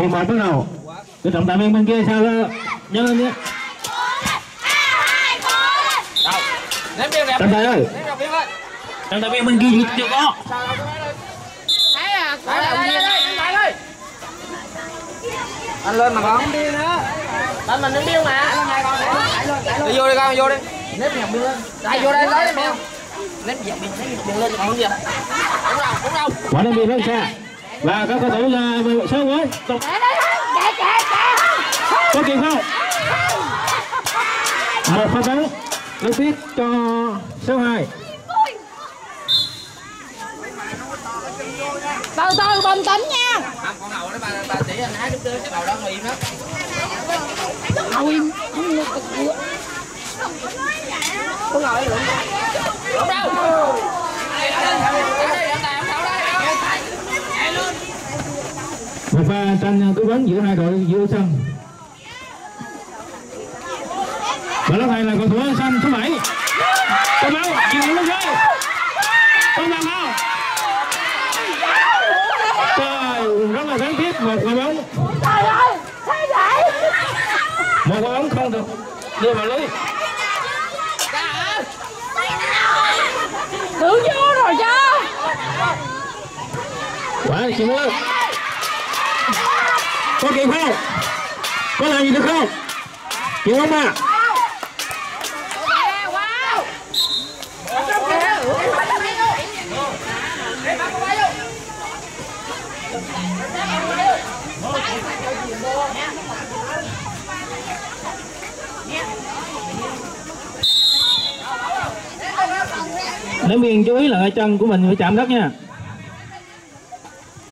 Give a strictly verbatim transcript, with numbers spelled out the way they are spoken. Thì bỏ bước đầu. Cái trọng tài bên bên kia sao đó. Nhớ lên nhé. Trọng tài ơi. Trọng tài bên bên kia chưa có. Anh lên mà con. Đánh mình đứng điêu mà. Đi vô đi con, vô đi. Nếp nhọc biên lên. Đây vô đây lấy mẹ. Nếp nhọc biên lên còn không gì. Đúng đâu, đúng đâu. Quả đơn vị lên xe. Và các cầu thủ là mười bảy số với. Chạy chạy chạy. Có kịp không? Một pha bóng liên tiếp cho số hai. Từ từ bình tĩnh nha. Không con hầu nó bà bà chỉ anh hái cái đầu đó ngồi im hết. Ngồi im. Con ngồi luôn. Không đâu. Một pha tranh tư vấn giữa hai đội giữa sân. Và lúc này là cầu thủ xanh số bảy. Tông Bảo chuyền lên rơi. Tông Bảo không? Trời, rất là đáng tiếc một quả bóng. Trời ơi, thế vậy? Một quả bóng không được đưa vào lưới. Tưởng vô rồi chứ. Quá chị ơi. Có kịp không? Có làm gì được không? Kịp không mà? Để miền chú ý là chân của mình phải chạm đất nha.